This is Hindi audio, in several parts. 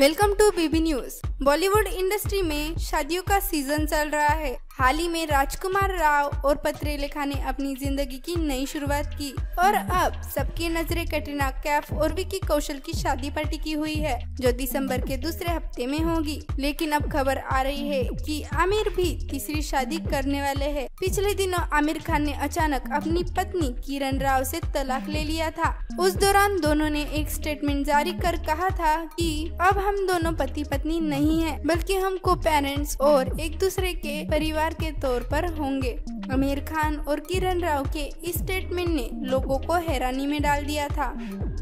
Welcome to BB news. Bollywood industry में शादियों का सीजन चल रहा है। हाल ही में राजकुमार राव और पत्रलेखा ने अपनी जिंदगी की नई शुरुआत की और अब सबकी नजरें कटरीना कैफ और विकी कौशल की शादी पर टिकी हुई है, जो दिसंबर के दूसरे हफ्ते में होगी। लेकिन अब खबर आ रही है कि आमिर भी तीसरी शादी करने वाले हैं। पिछले दिनों आमिर खान ने अचानक अपनी पत्नी किरण राव से तलाक ले लिया था। उस दौरान दोनों ने एक स्टेटमेंट जारी कर कहा था कि अब हम दोनों पति पत्नी नहीं हैं, बल्कि हम को पेरेंट्स और एक दूसरे के परिवार के तौर पर होंगे। आमिर खान और किरण राव के इस स्टेटमेंट ने लोगों को हैरानी में डाल दिया था।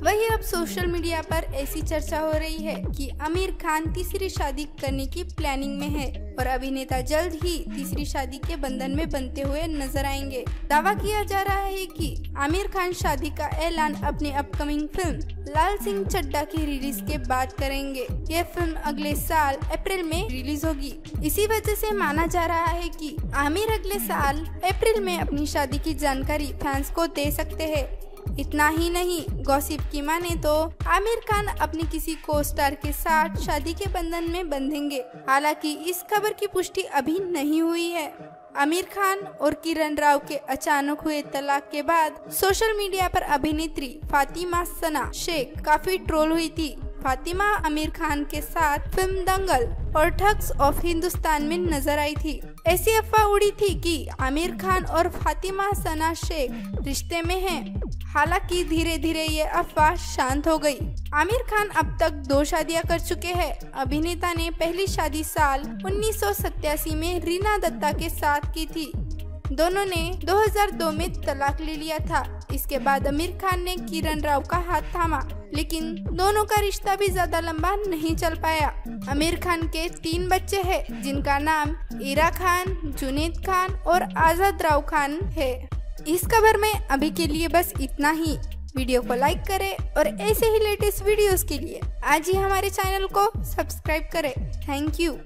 वहीं अब सोशल मीडिया पर ऐसी चर्चा हो रही है कि आमिर खान तीसरी शादी करने की प्लानिंग में है और अभिनेता जल्द ही तीसरी शादी के बंधन में बनते हुए नजर आएंगे। दावा किया जा रहा है कि आमिर खान शादी का ऐलान अपने अपकमिंग फिल्म लाल सिंह चड्ढा की रिलीज के बाद करेंगे। यह फिल्म अगले साल अप्रैल में रिलीज होगी। इसी वजह से माना जा रहा है कि आमिर अगले साल अप्रैल में अपनी शादी की जानकारी फैंस को दे सकते हैं। इतना ही नहीं, गॉसिप की माने तो आमिर खान अपने किसी को स्टार के साथ शादी के बंधन में बंधेंगे। हालांकि इस खबर की पुष्टि अभी नहीं हुई है। आमिर खान और किरण राव के अचानक हुए तलाक के बाद सोशल मीडिया पर अभिनेत्री फातिमा सना शेख काफी ट्रोल हुई थी। फातिमा आमिर खान के साथ फिल्म दंगल और ठग्स ऑफ हिंदुस्तान में नजर आई थी। ऐसी अफवाह उड़ी थी कि आमिर खान और फातिमा सना शेख रिश्ते में हैं। हालांकि धीरे धीरे ये अफवाह शांत हो गई। आमिर खान अब तक 2 शादियां कर चुके हैं। अभिनेता ने पहली शादी साल 1987 में रीना दत्ता के साथ की थी। दोनों ने 2002 में तलाक ले लिया था। इसके बाद आमिर खान ने किरण राव का हाथ थामा, लेकिन दोनों का रिश्ता भी ज्यादा लंबा नहीं चल पाया। आमिर खान के 3 बच्चे हैं, जिनका नाम ईरा खान, जुनैद खान और आजाद राव खान है। इस खबर में अभी के लिए बस इतना ही। वीडियो को लाइक करें और ऐसे ही लेटेस्ट वीडियोस के लिए आज ही हमारे चैनल को सब्सक्राइब करें। Thank you.